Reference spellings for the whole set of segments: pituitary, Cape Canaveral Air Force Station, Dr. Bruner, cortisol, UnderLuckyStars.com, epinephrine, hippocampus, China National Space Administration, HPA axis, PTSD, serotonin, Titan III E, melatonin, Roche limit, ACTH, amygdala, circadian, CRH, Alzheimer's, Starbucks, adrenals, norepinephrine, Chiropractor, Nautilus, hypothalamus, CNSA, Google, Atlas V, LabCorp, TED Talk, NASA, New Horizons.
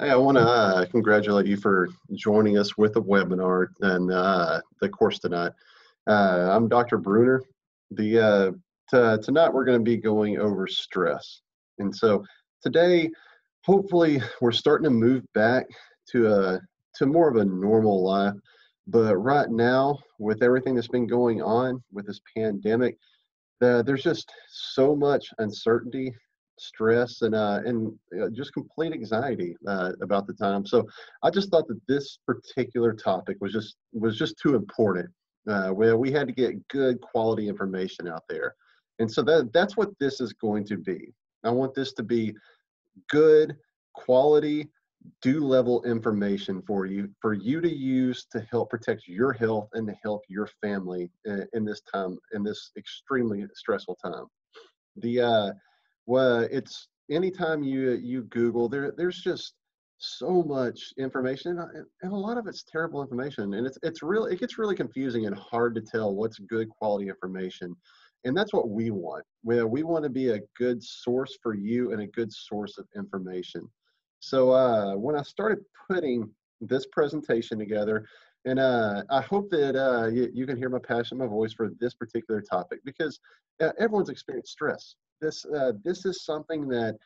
Hey, I want to congratulate you for joining us with the webinar and the course tonight. I'm Dr. Bruner. Tonight we're going to be going over stress. And so today, hopefully, we're starting to move back to more of a normal life. But right now, with everything that's been going on with this pandemic, there's just so much uncertainty, stress, and just complete anxiety about the time. So I just thought that this particular topic was just too important. Where we had to get good quality information out there, and so that's what this is going to be. I want this to be good quality, do-level information for you to use to help protect your health and to help your family in this time, in this extremely stressful time. Well, it's anytime you Google, there's just so much information, and a lot of it's terrible information, and it gets really confusing and hard to tell what's good quality information. And that's what we want. We want to be a good source for you and a good source of information. So when I started putting this presentation together, and I hope that you can hear my passion, my voice for this particular topic, because everyone's experienced stress. This is something that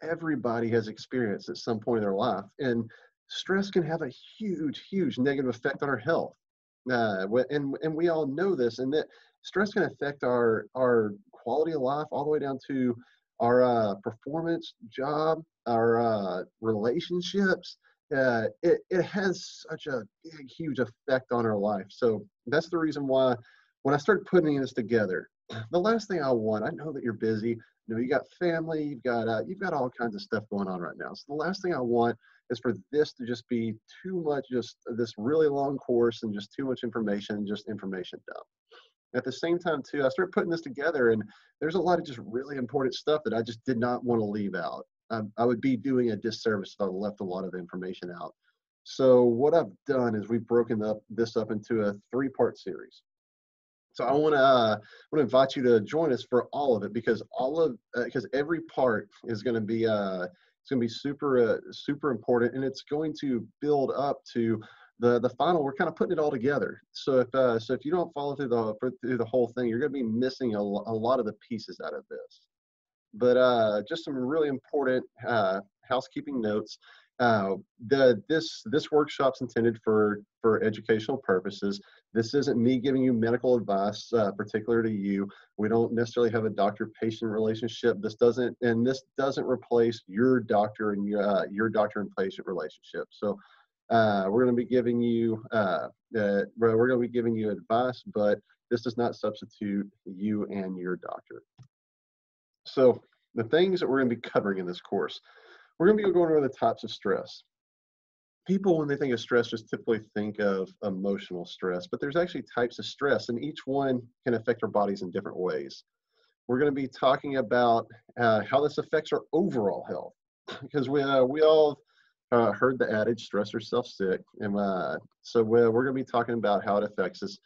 everybody has experienced at some point in their life, and stress can have a huge negative effect on our health. And we all know this, and that stress can affect our quality of life all the way down to our performance, job, our relationships. It has such a big, huge effect on our life. So that's the reason why when I started putting this together, the last thing I want, I know that you're busy, you got family, you've got all kinds of stuff going on right now. So the last thing I want is for this to just be too much, just this really long course and just too much information, just information dump. At the same time too, I started putting this together, and there's a lot of just really important stuff that I just did not want to leave out. I would be doing a disservice if I left a lot of information out. So what I've done is we've broken this up into a three-part series. So I want to invite you to join us for all of it, because every part is going to be super important, and it's going to build up to the final. We're kind of putting it all together. So if you don't follow through the whole thing, you're going to be missing a lot of the pieces out of this. But just some really important housekeeping notes. This workshop's intended for educational purposes. This isn't me giving you medical advice particular to you. We don't necessarily have a doctor-patient relationship. This doesn't replace your doctor and your doctor and patient relationship. So we're going to be giving you advice, but this does not substitute you and your doctor. So the things that we're going to be covering in this course. We're going to be going over the types of stress. People, when they think of stress, just typically think of emotional stress, but there's actually types of stress, and each one can affect our bodies in different ways. We're going to be talking about how this affects our overall health, because we all heard the adage, stress yourself sick, and so we're going to be talking about how it affects us.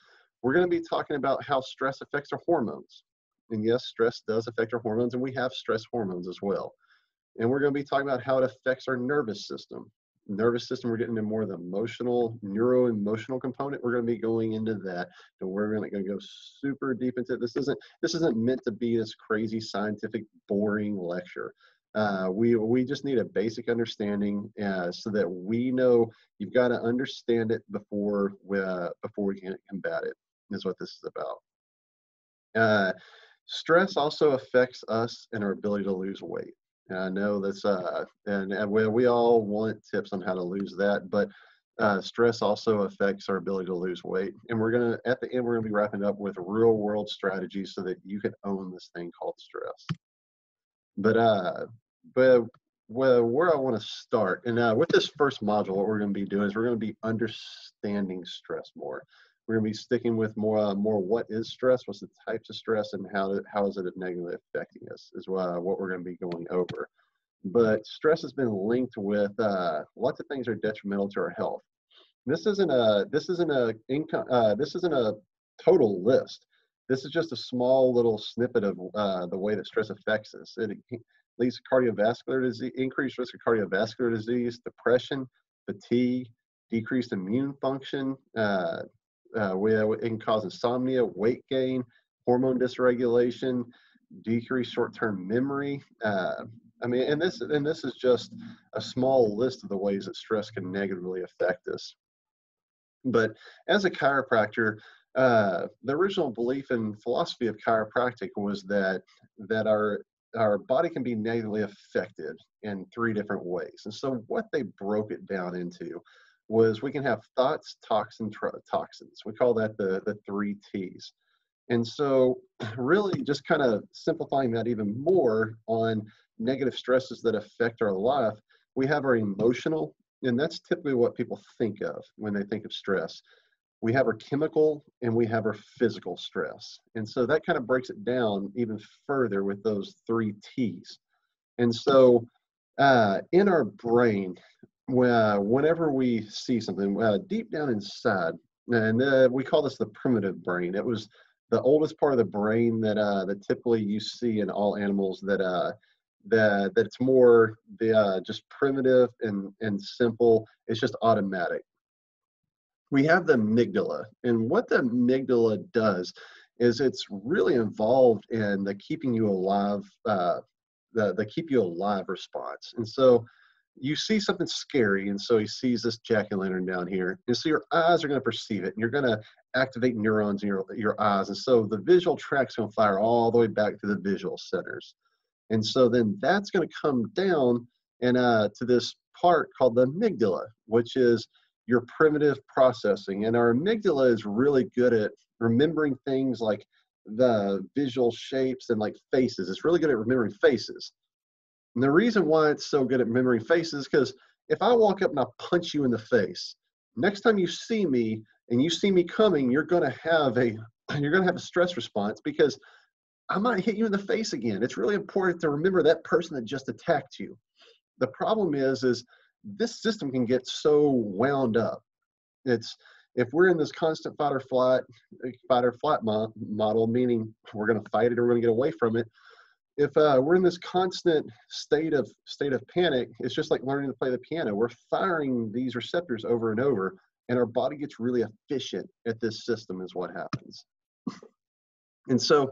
We're going to be talking about how stress affects our hormones, and yes, stress does affect our hormones, and we have stress hormones as well. And we're going to be talking about how it affects our nervous system. We're getting into more of the emotional, neuro-emotional component. We're going to be going into that, and we're going to go super deep into it. This isn't meant to be this crazy, scientific, boring lecture. We just need a basic understanding so that we know you've got to understand it before we can combat it. Is what this is about. Stress also affects us and our ability to lose weight. And I know that's, and we all want tips on how to lose that, but stress also affects our ability to lose weight. And at the end, we're going to be wrapping up with real world strategies so that you can own this thing called stress. But where I want to start, and with this first module, what we're going to be doing is we're going to be understanding stress more. We're going to be sticking with more what is stress, what's the types of stress, and how is it negatively affecting us is what we're going to be going over. But stress has been linked with lots of things that are detrimental to our health. This isn't a total list. This is just a small little snippet of the way that stress affects us. It leads to cardiovascular disease, increased risk of cardiovascular disease, depression, fatigue, decreased immune function, it can cause insomnia, weight gain, hormone dysregulation, decreased short-term memory. And this is just a small list of the ways that stress can negatively affect us. But as a chiropractor, the original belief and philosophy of chiropractic was that our body can be negatively affected in three different ways. And so what they broke it down into was we can have thoughts, toxins. We call that the three T's. And so really just kind of simplifying that even more on negative stresses that affect our life, we have our emotional, and that's typically what people think of when they think of stress. We have our chemical and we have our physical stress. And so that kind of breaks it down even further with those three T's. And so in our brain, whenever we see something deep down inside, and we call this the primitive brain. It was the oldest part of the brain that typically you see in all animals that it's more just primitive and simple. It's just automatic. We have the amygdala, and what the amygdala does is it's really involved in the keeping you alive, the keep you alive response. And so you see something scary, and so he sees this jack-o'-lantern down here, and so your eyes are going to perceive it, and you're going to activate neurons in your eyes, and so the visual tract's going to fire all the way back to the visual centers. And so then that's going to come down and to this part called the amygdala, which is your primitive processing. And our amygdala is really good at remembering things like the visual shapes and like faces. It's really good at remembering faces. And the reason why it's so good at remembering faces is because if I walk up and I punch you in the face, next time you see me and you see me coming, you're gonna have a stress response because I might hit you in the face again. It's really important to remember that person that just attacked you. The problem is this system can get so wound up. If we're in this constant fight or flight model, meaning we're gonna fight it or we're gonna get away from it. If we're in this constant state of panic, it's just like learning to play the piano. We're firing these receptors over and over, and our body gets really efficient at this system is what happens. And so,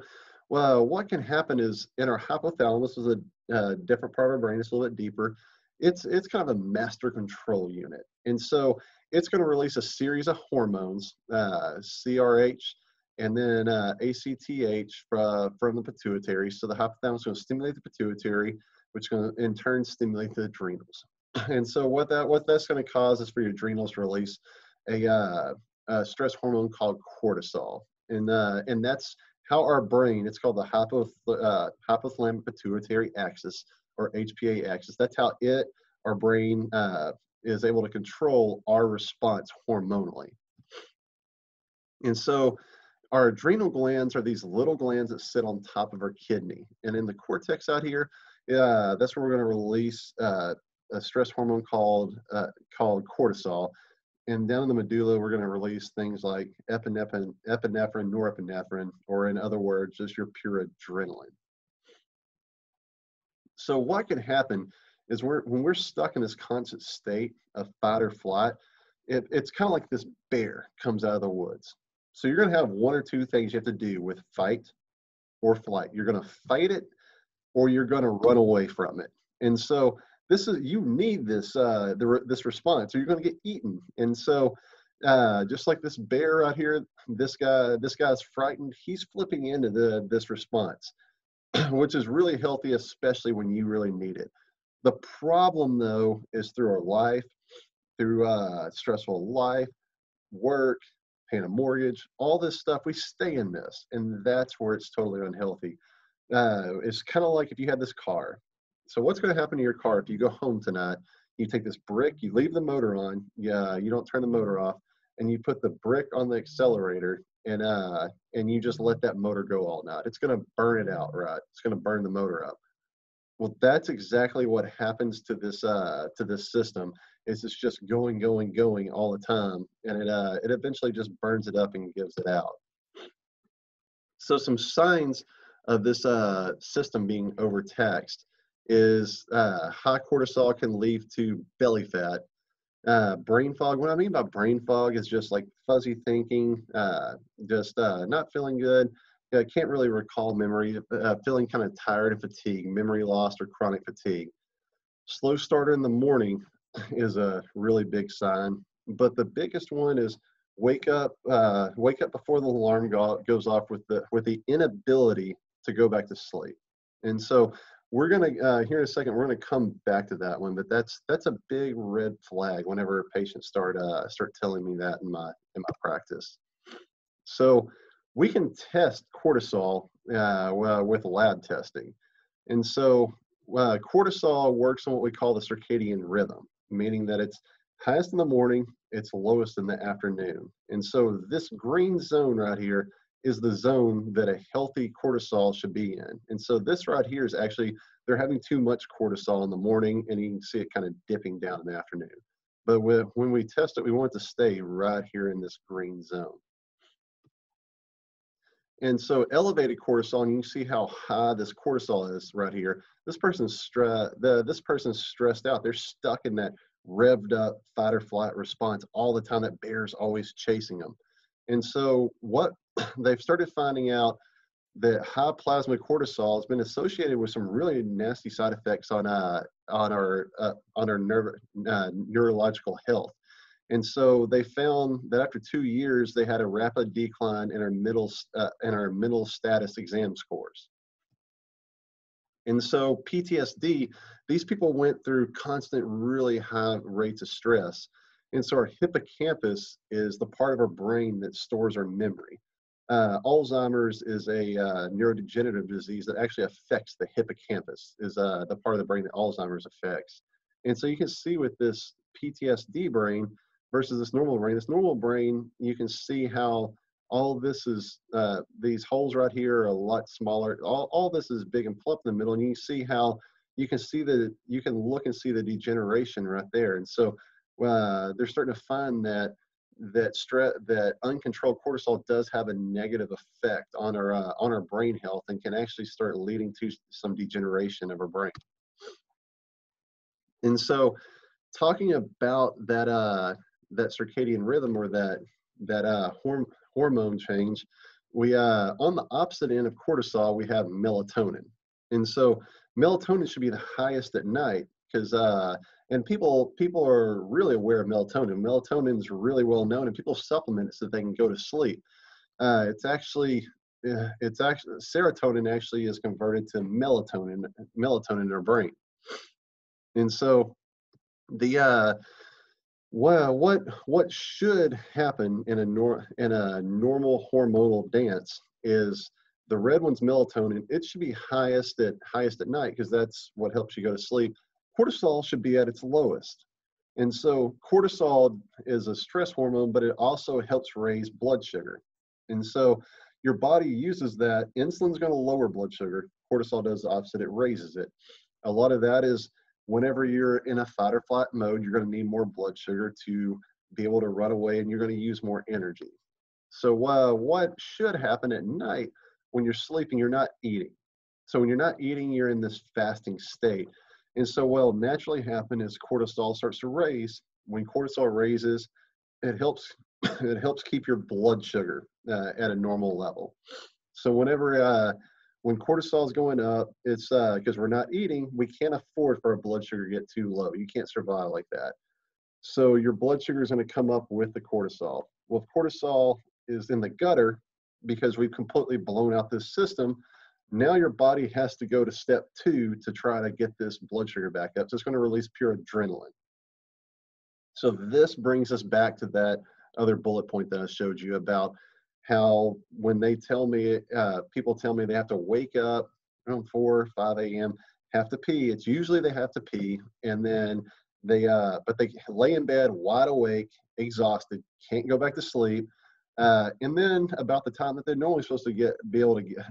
well, what can happen is in our hypothalamus is a different part of our brain. It's a little bit deeper. It's kind of a master control unit. And so it's going to release a series of hormones, CRH, and then ACTH from the pituitary. So the hypothalamus is going to stimulate the pituitary, which is going to in turn stimulate the adrenals. And so what that's going to cause is for your adrenals to release a stress hormone called cortisol. And that's how our brain, it's called the hypothalamic pituitary axis, or HPA axis. That's how our brain is able to control our response hormonally. And so our adrenal glands are these little glands that sit on top of our kidney. And in the cortex out here, that's where we're going to release a stress hormone called cortisol. And down in the medulla, we're going to release things like epinephrine, norepinephrine, or in other words, just your pure adrenaline. So what can happen is when we're stuck in this constant state of fight or flight, it's kind of like this bear comes out of the woods. So you're going to have one or two things you have to do with fight or flight. You're going to fight it, or you're going to run away from it. And so you need this response, or you're going to get eaten. And so just like this bear out here, this guy's frightened. He's flipping into this response, which is really healthy, especially when you really need it. The problem though is through our life, through stressful life, work, paying a mortgage, all this stuff, we stay in this, and that's where it's totally unhealthy. It's kind of like if you had this car. So what's going to happen to your car if you go home tonight, you take this brick, you leave the motor on, you don't turn the motor off, and you put the brick on the accelerator, and you just let that motor go all night. It's going to burn it out, right? It's going to burn the motor up. Well, that's exactly what happens to this system. Is it's just going, going, going all the time, and it eventually just burns it up and gives it out. So some signs of this system being overtaxed is high cortisol can lead to belly fat. Brain fog, what I mean by brain fog is just like fuzzy thinking, not feeling good. I can't really recall memory, feeling kind of tired and fatigued, memory loss or chronic fatigue. Slow starter in the morning is a really big sign, but the biggest one is wake up before the alarm goes off with the inability to go back to sleep. And so we're going to, here in a second, we're going to come back to that one, but that's a big red flag whenever patients start telling me that in my practice. So we can test cortisol with lab testing. And so cortisol works on what we call the circadian rhythm, meaning that it's highest in the morning, it's lowest in the afternoon. And so this green zone right here is the zone that a healthy cortisol should be in. And so this right here is actually, they're having too much cortisol in the morning, and you can see it kind of dipping down in the afternoon. But when we test it, we want it to stay right here in this green zone. And so elevated cortisol, and you can see how high this cortisol is right here. This person's stressed out. They're stuck in that revved up fight or flight response all the time. That bear's always chasing them. And so what they've started finding out, that high plasma cortisol has been associated with some really nasty side effects on our neurological health. And so they found that after 2 years, they had a rapid decline in our mental status exam scores. And so PTSD, these people went through constant, really high rates of stress. And so our hippocampus is the part of our brain that stores our memory. Alzheimer's is a neurodegenerative disease that actually affects the hippocampus, is the part of the brain that Alzheimer's affects. And so you can see with this PTSD brain versus this normal brain. This normal brain, you can see how all this is, these holes right here are a lot smaller. All this is big and plump in the middle, and you see how you can see that, you can look and see the degeneration right there. And so they're starting to find that uncontrolled cortisol does have a negative effect on our brain health, and can actually start leading to some degeneration of our brain. And so talking about that circadian rhythm, or that hormone change, we on the opposite end of cortisol, we have melatonin. And so melatonin should be the highest at night, because and people are really aware of melatonin. Melatonin is really well known, and people supplement it so they can go to sleep. It's actually serotonin actually is converted to melatonin in our brain. And so what should happen in a normal hormonal dance is the red one's melatonin. It should be highest at night, because that's what helps you go to sleep. Cortisol should be at its lowest. And so cortisol is a stress hormone, but it also helps raise blood sugar. And so your body uses that. Insulin's going to lower blood sugar. Cortisol does the opposite. It raises it. A lot of that is, whenever you're in a fight or flight mode, you're going to need more blood sugar to be able to run away, and you're going to use more energy. So what should happen at night? When you're sleeping, you're not eating. So when you're not eating, you're in this fasting state. And so what will naturally happen is cortisol starts to raise. When cortisol raises, it helps keep your blood sugar at a normal level. So when cortisol is going up, it's because we're not eating, we can't afford for our blood sugar to get too low. You can't survive like that. So your blood sugar is going to come up with the cortisol. Well, if cortisol is in the gutter, because we've completely blown out this system, now your body has to go to step two to try to get this blood sugar back up. So it's going to release pure adrenaline. So this brings us back to that other bullet point that I showed you about how when they tell me, people tell me they have to wake up around 4, 5 a.m., have to pee. It's usually they have to pee, and then they lay in bed wide awake, exhausted, can't go back to sleep. And then about the time that they're normally supposed to get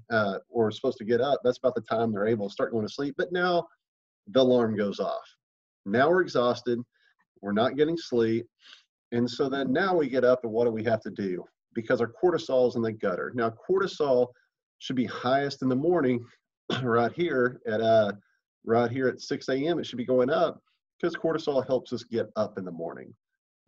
up, that's about the time they're able to start going to sleep. But now the alarm goes off. Now we're exhausted. We're not getting sleep. And so then now we get up, and what do we have to do? Because our cortisol is in the gutter. Now, cortisol should be highest in the morning right here at right here at 6 a.m. It should be going up because cortisol helps us get up in the morning.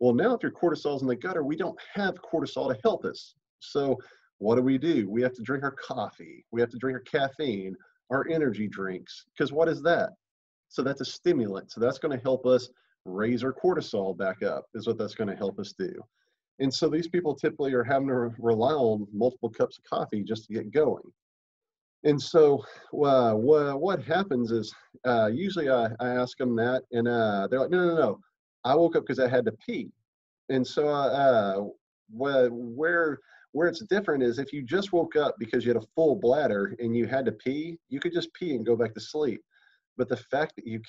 Well, now if your cortisol's in the gutter, we don't have cortisol to help us. So what do? We have to drink our coffee. We have to drink our caffeine, our energy drinks, because what is that? So that's a stimulant. So that's going to help us raise our cortisol back up is what that's going to help us do. And so these people typically are having to rely on multiple cups of coffee just to get going. And so what happens is usually I ask them that, and they're like, no, I woke up because I had to pee. And so where it's different is if you just woke up because you had a full bladder and you had to pee, you could just pee and go back to sleep. But the fact that you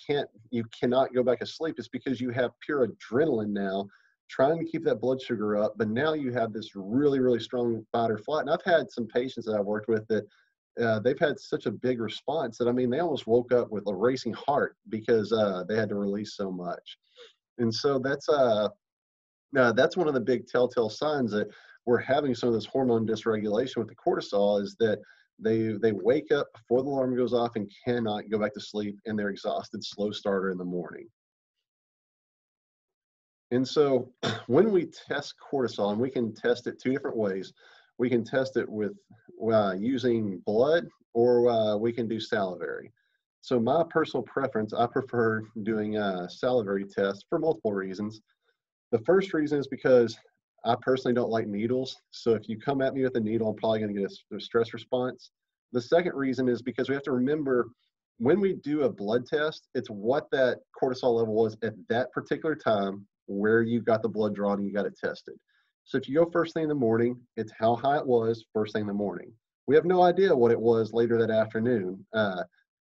cannot go back to sleep is because you have pure adrenaline now trying to keep that blood sugar up. But now you have this really, really strong fight or flight. And I've had some patients that I've worked with that they've had such a big response that, I mean, they almost woke up with a racing heart because they had to release so much. And so that's one of the big telltale signs that we're having some of this hormone dysregulation with the cortisol is that they wake up before the alarm goes off and cannot go back to sleep, and they're exhausted, slow starter in the morning. And so when we test cortisol, and we can test it two different ways, we can test it with using blood, or we can do salivary. So my personal preference, I prefer doing a salivary test for multiple reasons. The first reason is because I personally don't like needles. So if you come at me with a needle, I'm probably going to get a stress response. The second reason is because we have to remember when we do a blood test, it's what that cortisol level was at that particular time where you got the blood drawn and you got it tested. So if you go first thing in the morning, it's how high it was first thing in the morning. We have no idea what it was later that afternoon.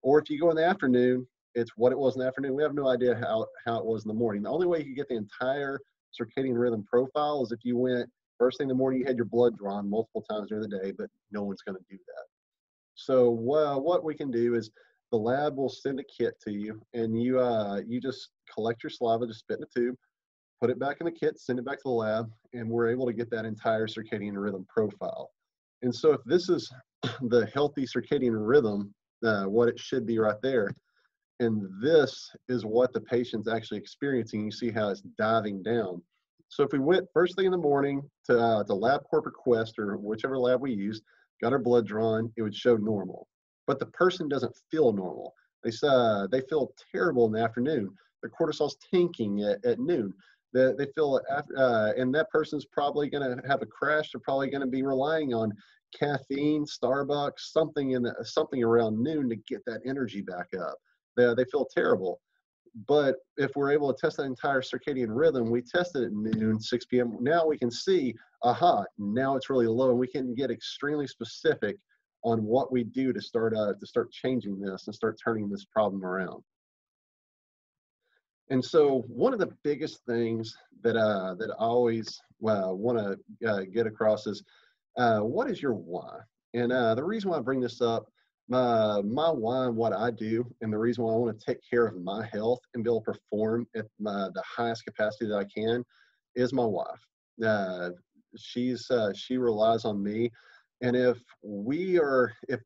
Or if you go in the afternoon, it's what it was in the afternoon. We have no idea how it was in the morning. The only way you could get the entire circadian rhythm profile is if you went first thing in the morning, you had your blood drawn multiple times during the day, but no one's going to do that. So what we can do is the lab will send a kit to you, and you just collect your saliva, just spit in a tube, put it back in the kit, send it back to the lab, and we're able to get that entire circadian rhythm profile. And so if this is the healthy circadian rhythm, what it should be right there, and this is what the patient's actually experiencing. You see how it's diving down. So if we went first thing in the morning to LabCorp or Quest or whichever lab we used, got our blood drawn, it would show normal. But the person doesn't feel normal. They feel terrible in the afternoon. Their cortisol's tanking at noon. They feel, and that person's probably going to have a crash. They're probably going to be relying on caffeine, Starbucks, something around noon to get that energy back up. They feel terrible. But if we're able to test that entire circadian rhythm, we tested it at noon, 6 p.m. Now we can see, aha, now it's really low. And we can get extremely specific on what we do to start changing this and start turning this problem around. And so one of the biggest things that I always want to get across is what is your why? And the reason why I bring this up, my why and what I do, and the reason why I want to take care of my health and be able to perform at the highest capacity that I can is my wife. She relies on me, and if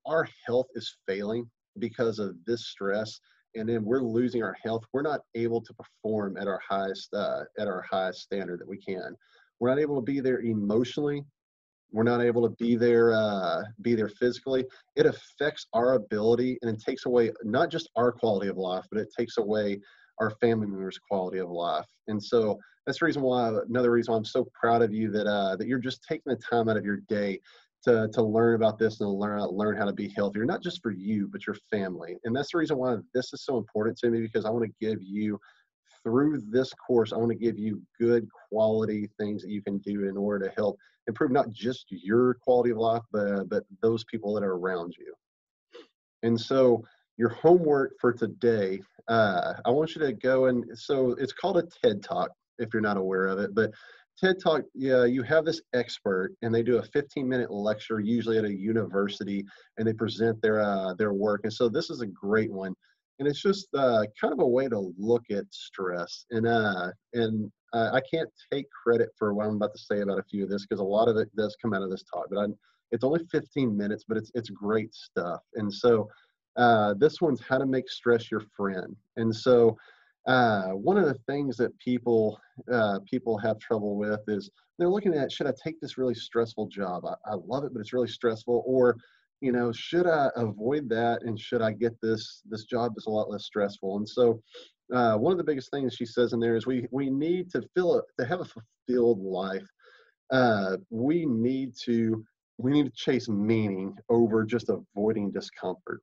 our health is failing because of this stress, and then we're losing our health, we're not able to perform at our highest standard that we can. We're not able to be there emotionally. We're not able to be there physically. It affects our ability, and it takes away not just our quality of life, but it takes away our family members' quality of life. And so that's the reason why, another reason why I'm so proud of you that you're just taking the time out of your day to learn about this and learn how to be healthier, not just for you, but your family. And that's the reason why this is so important to me, because I want to give you, through this course, I want to give you good quality things that you can do in order to help improve not just your quality of life, but those people that are around you. And so your homework for today, I want you to go and, so it's called a TED Talk, if you're not aware of it, but TED Talk, yeah, you have this expert and they do a 15-minute lecture, usually at a university, and they present their work. And so this is a great one. And it's just kind of a way to look at stress. And I can't take credit for what I'm about to say about a few of this, because a lot of it does come out of this talk. But it's only 15 minutes, but it's great stuff. And so This one's how to make stress your friend. And so one of the things that people have trouble with is they're looking at, should I take this really stressful job? I love it, but it's really stressful. Or, you know, should I avoid that? And should I get this job that's a lot less stressful? And so one of the biggest things she says in there is we need to have a fulfilled life. We need to chase meaning over just avoiding discomfort.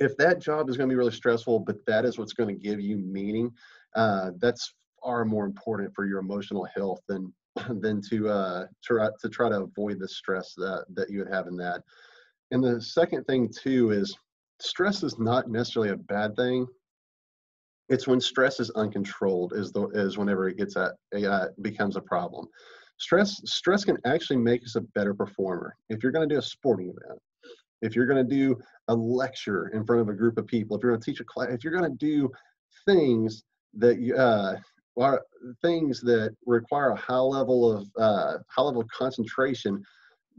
If that job is going to be really stressful, but that is what's going to give you meaning, that's far more important for your emotional health than to try to avoid the stress that you would have in that. And the second thing too is stress is not necessarily a bad thing. It's when stress is uncontrolled is whenever it becomes a problem. Stress can actually make us a better performer. If you're going to do a sporting event, if you're going to do a lecture in front of a group of people, if you're going to teach a class, if you're going to do things that require a high level of concentration,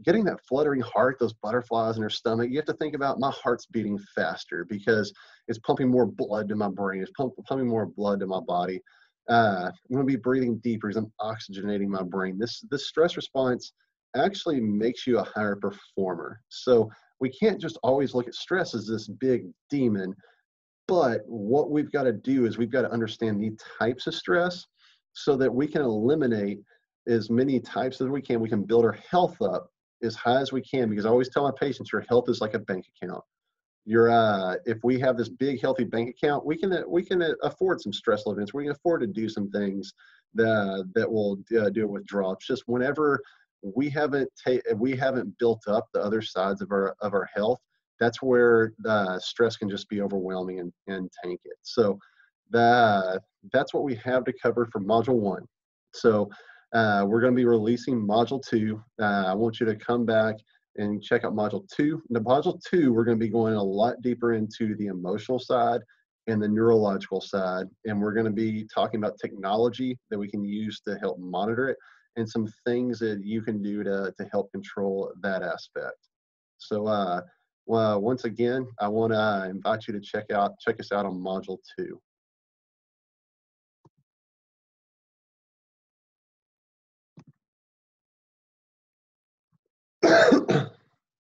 getting that fluttering heart, those butterflies in her stomach, you have to think about, my heart's beating faster because it's pumping more blood to my brain. It's pumping more blood to my body. I'm going to be breathing deeper because I'm oxygenating my brain. This stress response actually makes you a higher performer. So we can't just always look at stress as this big demon, but what we've got to do is we've got to understand the types of stress so that we can eliminate as many types as we can. We can build our health up as high as we can, because I always tell my patients, your health is like a bank account. If we have this big healthy bank account, we can afford some stressful events. We can afford to do some things that will do withdrawal. It's just whenever we haven't built up the other sides of our health, that's where the stress can just be overwhelming and tank it. So that's what we have to cover for module one. So we're going to be releasing module two. I want you to come back and check out module two. In module two, we're going to be going a lot deeper into the emotional side and the neurological side. And we're going to be talking about technology that we can use to help monitor it and some things that you can do to help control that aspect. So once again, I want to invite you to check us out on module two.